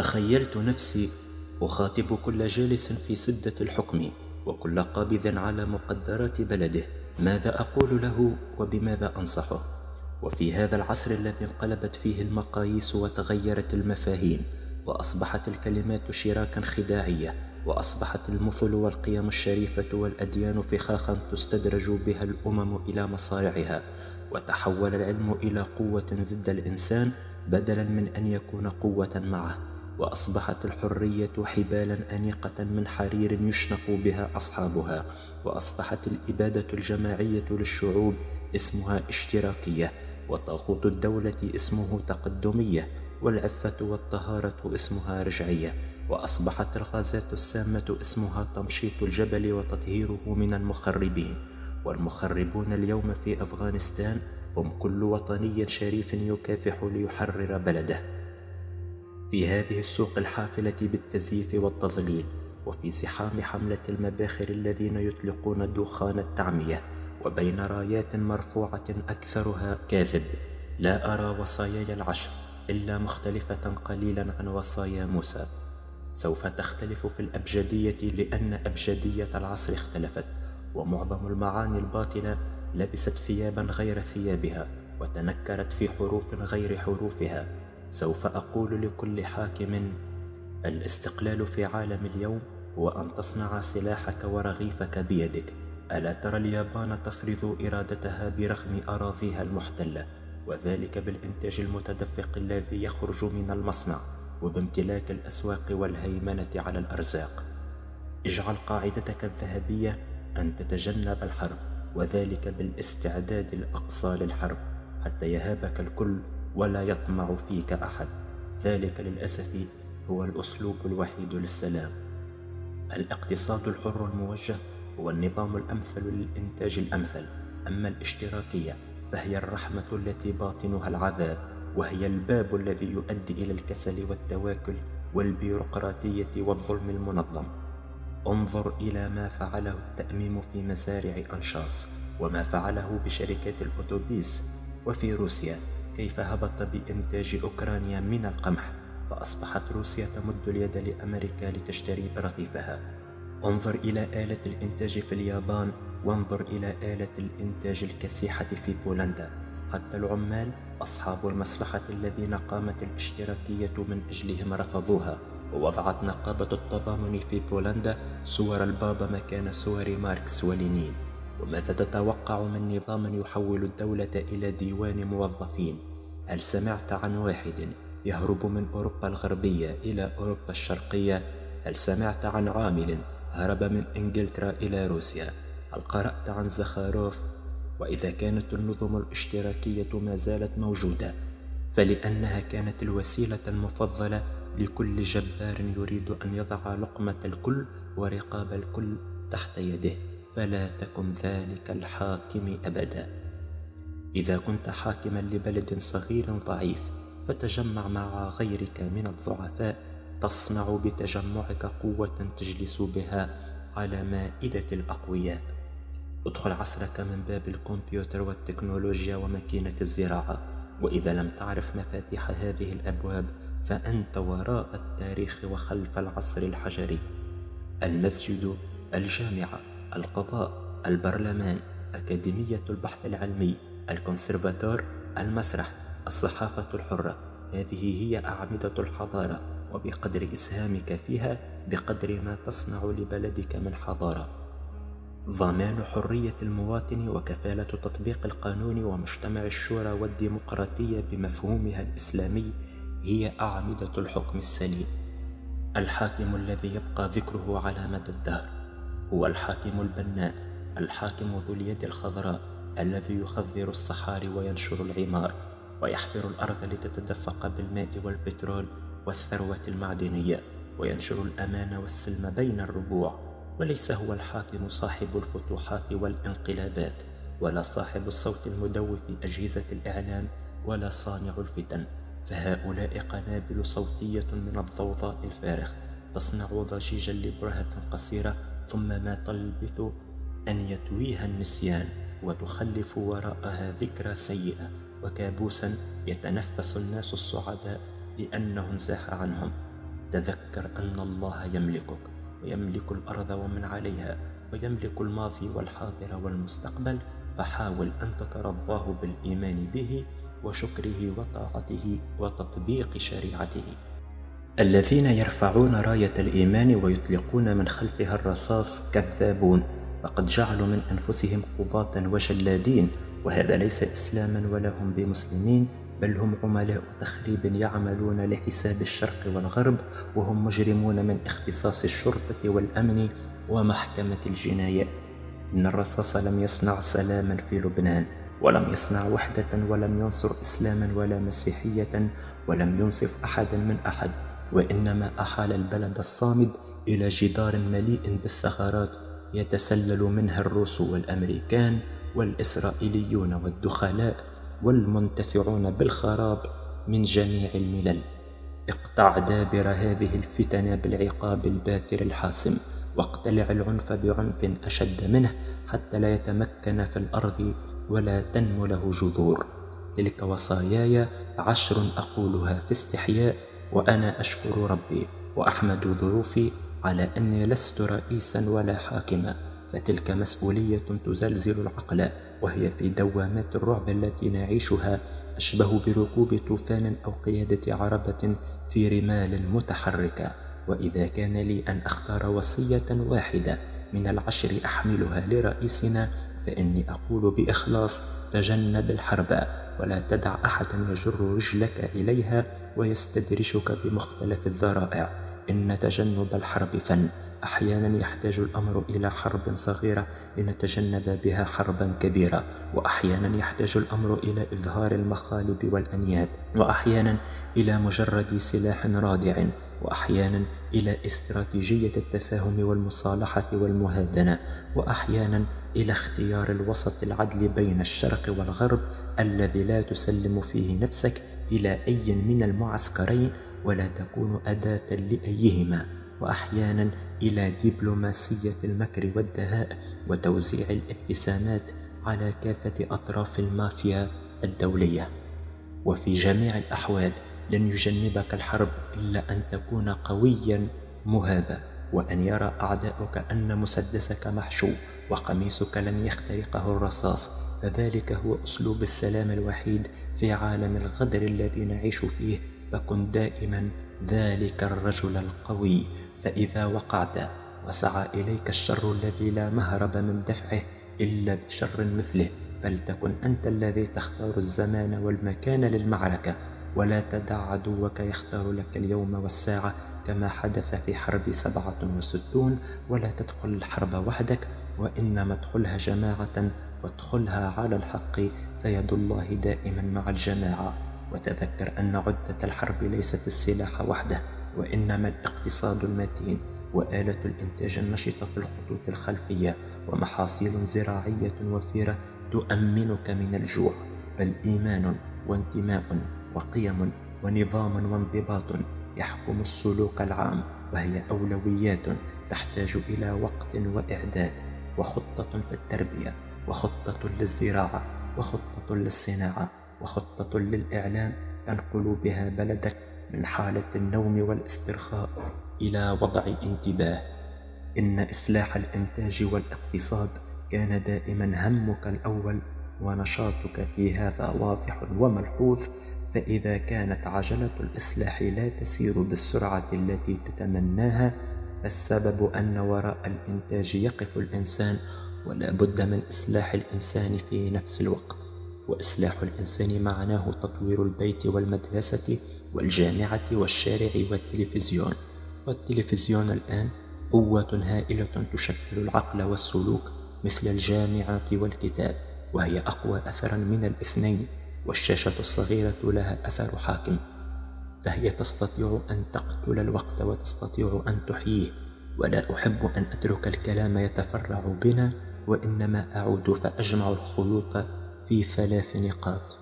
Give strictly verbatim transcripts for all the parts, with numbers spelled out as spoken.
تخيلت نفسي أخاطب كل جالس في سدة الحكم وكل قابض على مقدرات بلده، ماذا أقول له وبماذا أنصحه؟ وفي هذا العصر الذي انقلبت فيه المقاييس وتغيرت المفاهيم، وأصبحت الكلمات شراكا خداعية، وأصبحت المثل والقيم الشريفة والأديان فخاخا تستدرج بها الأمم إلى مصارعها، وتحول العلم إلى قوة ضد الإنسان بدلا من أن يكون قوة معه، وأصبحت الحرية حبالا أنيقة من حرير يشنق بها أصحابها، وأصبحت الإبادة الجماعية للشعوب اسمها اشتراكية، وطاغوت الدولة اسمه تقدمية، والعفة والطهارة اسمها رجعية، وأصبحت الغازات السامة اسمها تمشيط الجبل وتطهيره من المخربين. والمخربون اليوم في أفغانستان هم كل وطني شريف يكافح ليحرر بلده في هذه السوق الحافلة بالتزييف والتضليل، وفي زحام حملة المباخر الذين يطلقون دخان التعمية، وبين رايات مرفوعة أكثرها كاذب. لا أرى وصاياي العشر إلا مختلفة قليلا عن وصايا موسى. سوف تختلف في الأبجدية لأن أبجدية العصر اختلفت، ومعظم المعاني الباطلة لبست ثيابا غير ثيابها وتنكرت في حروف غير حروفها. سوف أقول لكل حاكم: الاستقلال في عالم اليوم هو أن تصنع سلاحك ورغيفك بيدك. ألا ترى اليابان تفرض إرادتها برغم أراضيها المحتلة، وذلك بالإنتاج المتدفق الذي يخرج من المصنع وبامتلاك الأسواق والهيمنة على الأرزاق. اجعل قاعدتك الذهبية أن تتجنب الحرب، وذلك بالاستعداد الأقصى للحرب حتى يهابك الكل ولا يطمع فيك أحد. ذلك للأسف هو الأسلوب الوحيد للسلام. الاقتصاد الحر الموجه هو النظام الأمثل للإنتاج الأمثل، أما الاشتراكية فهي الرحمة التي باطنها العذاب، وهي الباب الذي يؤدي إلى الكسل والتواكل والبيروقراطية والظلم المنظم. انظر إلى ما فعله التأميم في مزارع أنشاص، وما فعله بشركات الأوتوبيس، وفي روسيا كيف هبط بإنتاج أوكرانيا من القمح، فأصبحت روسيا تمد اليد لأمريكا لتشتري رغيفها. انظر إلى آلة الإنتاج في اليابان، وانظر إلى آلة الإنتاج الكسيحة في بولندا. حتى العمال أصحاب المصلحة الذين قامت الاشتراكية من أجلهم رفضوها، ووضعت نقابة التضامن في بولندا صور البابا مكان صور ماركس ولينين. وماذا تتوقع من نظام يحول الدولة إلى ديوان موظفين؟ هل سمعت عن واحد يهرب من أوروبا الغربية إلى أوروبا الشرقية؟ هل سمعت عن عامل هرب من إنجلترا إلى روسيا؟ هل قرأت عن زخارف؟ وإذا كانت النظم الاشتراكية ما زالت موجودة، فلأنها كانت الوسيلة المفضلة لكل جبار يريد أن يضع لقمة الكل ورقاب الكل تحت يده. فلا تكن ذلك الحاكم أبدا. إذا كنت حاكما لبلد صغير ضعيف، فتجمع مع غيرك من الضعفاء، تصنع بتجمعك قوة تجلس بها على مائدة الأقوياء. ادخل عصرك من باب الكمبيوتر والتكنولوجيا وماكينة الزراعة، وإذا لم تعرف مفاتيح هذه الأبواب فأنت وراء التاريخ وخلف العصر الحجري. المسجد، الجامعة، القضاء، البرلمان، أكاديمية البحث العلمي، الكونسرفاتور، المسرح، الصحافة الحرة، هذه هي أعمدة الحضارة، وبقدر إسهامك فيها بقدر ما تصنع لبلدك من حضارة. ضمان حرية المواطن وكفالة تطبيق القانون ومجتمع الشورى والديمقراطية بمفهومها الإسلامي هي أعمدة الحكم السليم. الحاكم الذي يبقى ذكره على مدى الدهر هو الحاكم البناء، الحاكم ذو اليد الخضراء الذي يخضر الصحاري وينشر العمار، ويحفر الأرض لتتدفق بالماء والبترول والثروة المعدنية، وينشر الأمان والسلم بين الربوع. وليس هو الحاكم صاحب الفتوحات والانقلابات، ولا صاحب الصوت المدوي في أجهزة الإعلام، ولا صانع الفتن، فهؤلاء قنابل صوتية من الضوضاء الفارغ تصنع ضجيجا لبرهة قصيرة، ثم ما تلبث أن يتويها النسيان، وتخلف وراءها ذكرى سيئة وكابوسا يتنفس الناس السعداء لأنه انزاح عنهم. تذكر أن الله يملكك ويملك الأرض ومن عليها ويملك الماضي والحاضر والمستقبل، فحاول أن تترضاه بالإيمان به وشكره وطاعته وتطبيق شريعته. الذين يرفعون راية الإيمان ويطلقون من خلفها الرصاص كذابون، فقد جعلوا من أنفسهم قضاة وجلادين، وهذا ليس إسلاما ولا هم بمسلمين، بل هم عملاء تخريب يعملون لحساب الشرق والغرب، وهم مجرمون من اختصاص الشرطة والأمن ومحكمة الجنايات. إن الرصاص لم يصنع سلاما في لبنان، ولم يصنع وحدة، ولم ينصر إسلاما ولا مسيحية، ولم ينصف أحدا من أحد، وإنما أحال البلد الصامد إلى جدار مليء بالثغرات يتسلل منها الروس والأمريكان والإسرائيليون والدخلاء والمنتفعون بالخراب من جميع الملل. اقطع دابر هذه الفتن بالعقاب الباتر الحاسم، واقتلع العنف بعنف أشد منه حتى لا يتمكن في الأرض ولا تنمو له جذور. تلك وصاياي عشر أقولها في استحياء، وأنا أشكر ربي وأحمد ظروفي على أني لست رئيسا ولا حاكما، فتلك مسؤولية تزلزل العقل، وهي في دوامات الرعب التي نعيشها أشبه بركوب طوفان أو قيادة عربة في رمال متحركة. وإذا كان لي أن أختار وصية واحدة من العشر أحملها لرئيسنا، فإني أقول بإخلاص: تجنب الحرب، ولا تدع أحدا يجر رجلك إليها ويستدرجك بمختلف الذرائع. إن تجنب الحرب فن، أحيانا يحتاج الأمر إلى حرب صغيرة لنتجنب بها حربا كبيرة، وأحيانا يحتاج الأمر إلى إظهار المخالب والأنياب، وأحيانا إلى مجرد سلاح رادع، وأحيانا إلى استراتيجية التفاهم والمصالحة والمهادنة، وأحيانا إلى اختيار الوسط العدل بين الشرق والغرب الذي لا تسلم فيه نفسك إلى أي من المعسكرين ولا تكون أداة لأيهما، وأحيانا إلى دبلوماسية المكر والدهاء وتوزيع الابتسامات على كافة أطراف المافيا الدولية. وفي جميع الأحوال لن يجنبك الحرب إلا أن تكون قويا مهابا، وأن يرى أعداؤك أن مسدسك محشو وقميصك لن يخترقه الرصاص، فذلك هو أسلوب السلام الوحيد في عالم الغدر الذي نعيش فيه. فكن دائما ذلك الرجل القوي، فإذا وقعت وسعى إليك الشر الذي لا مهرب من دفعه إلا بشر مثله، فلتكن أنت الذي تختار الزمان والمكان للمعركة، ولا تدع عدوك يختار لك اليوم والساعة كما حدث في حرب سبعة وستين. ولا تدخل الحرب وحدك، وإنما ادخلها جماعة، وادخلها على الحق، فيد الله دائما مع الجماعة. وتذكر أن عدة الحرب ليست السلاح وحده، وإنما الاقتصاد المتين، وآلة الإنتاج النشطة في الخطوط الخلفية، ومحاصيل زراعية وفيرة تؤمنك من الجوع، بل إيمان وانتماء وقيم ونظام وانضباط يحكم السلوك العام، وهي أولويات تحتاج إلى وقت وإعداد، وخطة في التربية، وخطة للزراعة، وخطة للصناعة، وخطة للإعلام تنقل بها بلدك من حالة النوم والاسترخاء إلى وضع انتباه. إن إصلاح الإنتاج والاقتصاد كان دائما همك الأول، ونشاطك في هذا واضح وملحوظ. فإذا كانت عجلة الإصلاح لا تسير بالسرعة التي تتمناها، فالسبب أن وراء الإنتاج يقف الإنسان، ولا بد من إصلاح الإنسان في نفس الوقت. وإصلاح الإنسان معناه تطوير البيت والمدرسة والجامعة والشارع والتلفزيون. والتلفزيون الآن قوة هائلة تشكل العقل والسلوك مثل الجامعة والكتاب، وهي أقوى أثرا من الاثنين. والشاشة الصغيرة لها أثر حاكم، فهي تستطيع أن تقتل الوقت وتستطيع أن تحييه. ولا أحب أن أترك الكلام يتفرع بنا، وإنما أعود فأجمع الخيوط في ثلاث نقاط: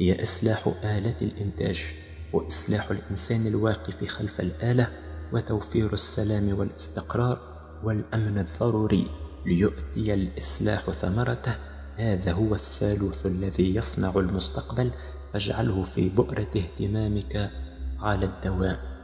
هي إصلاح آلة الإنتاج، وإصلاح الإنسان الواقف خلف الآلة، وتوفير السلام والاستقرار والأمن الضروري ليؤتي الإصلاح ثمرته. هذا هو الثالوث الذي يصنع المستقبل، فاجعله في بؤرة اهتمامك على الدوام.